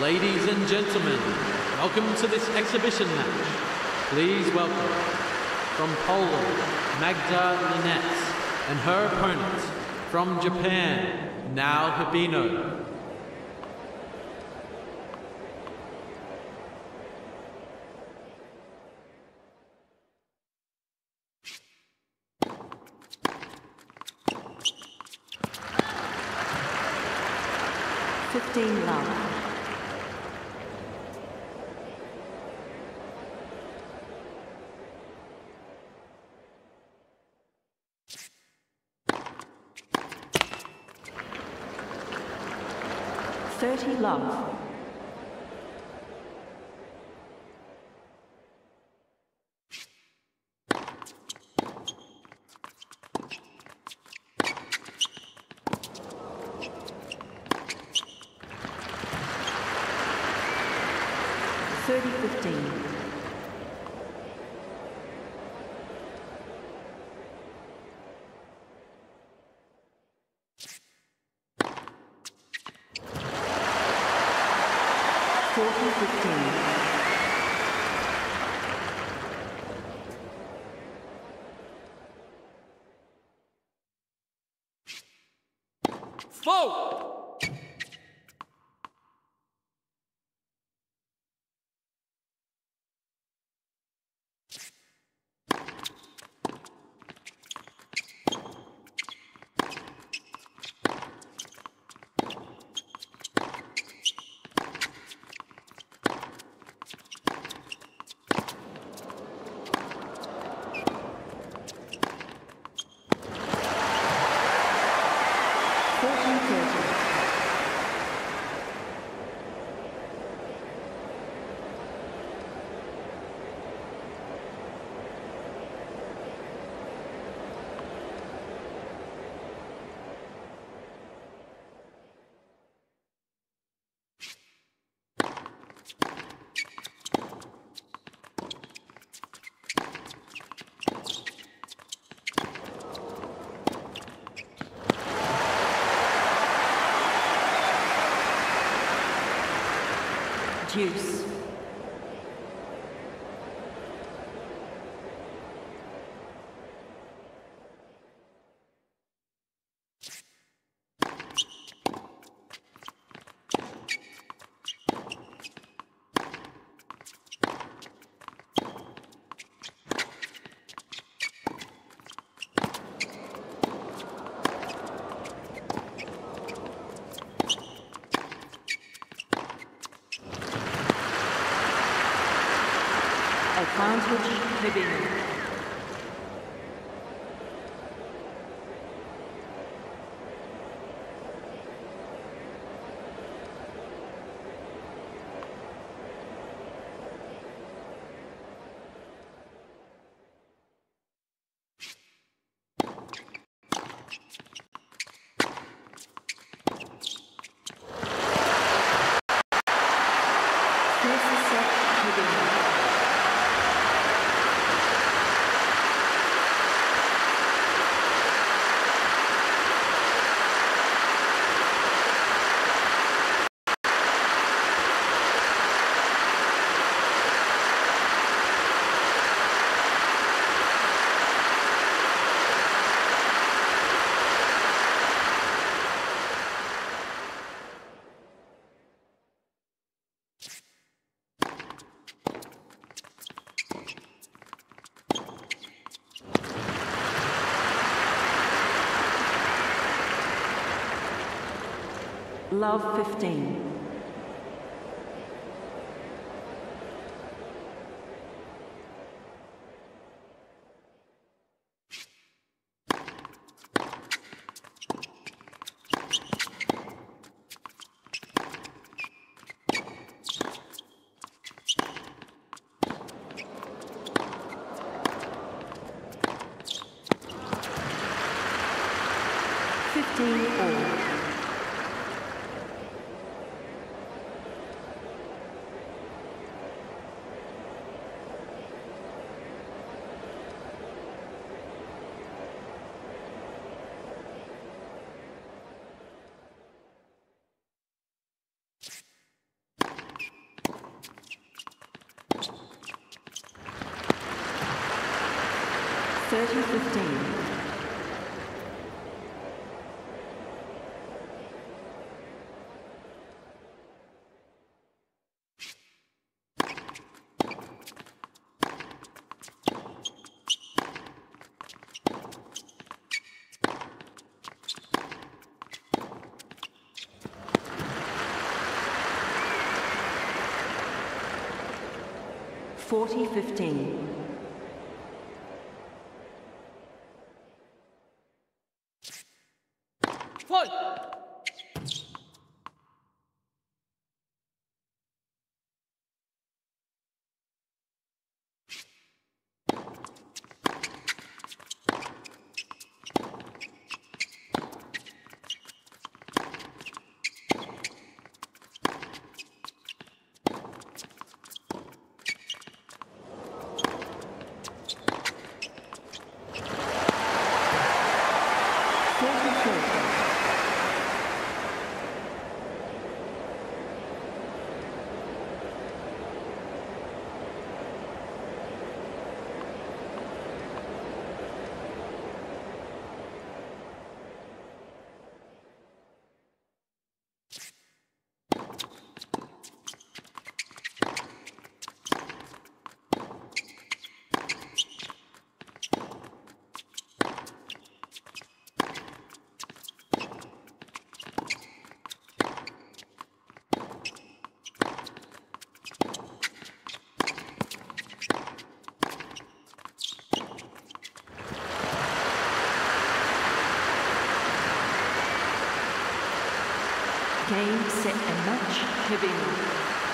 Ladies and gentlemen, welcome to this exhibition match. Please welcome, from Poland, Magda Linette, and her opponent, from Japan, Nao Hibino. Love. 30-15. 40-15. 15. 15 all. 30:15. Foul! Game, set and match, Hibino.